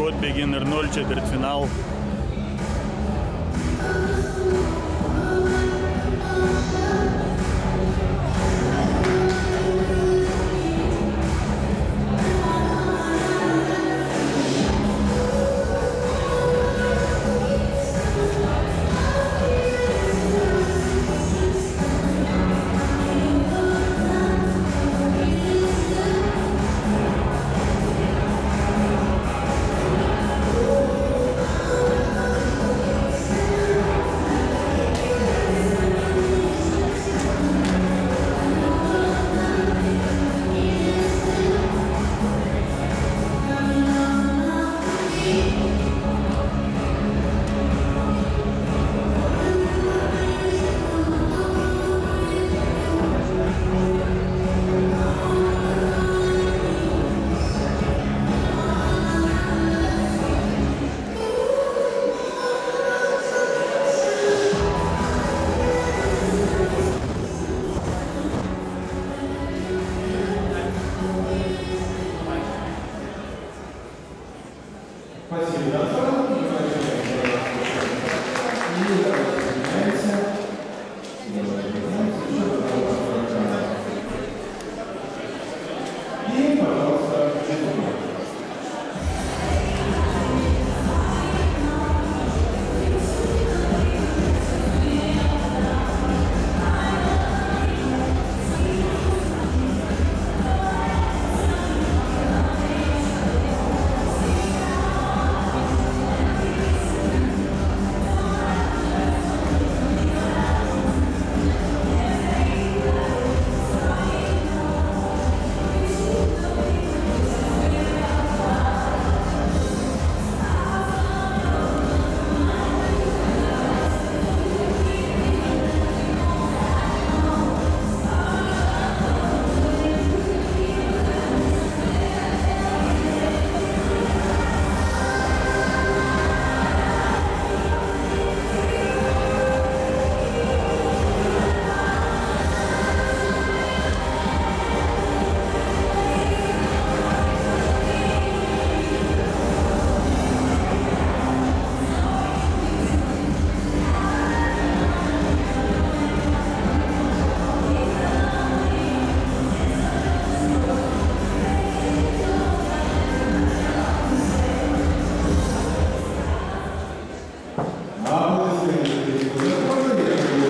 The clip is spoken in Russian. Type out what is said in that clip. Кот Beginner 0, четвертьфинал. Спасибо.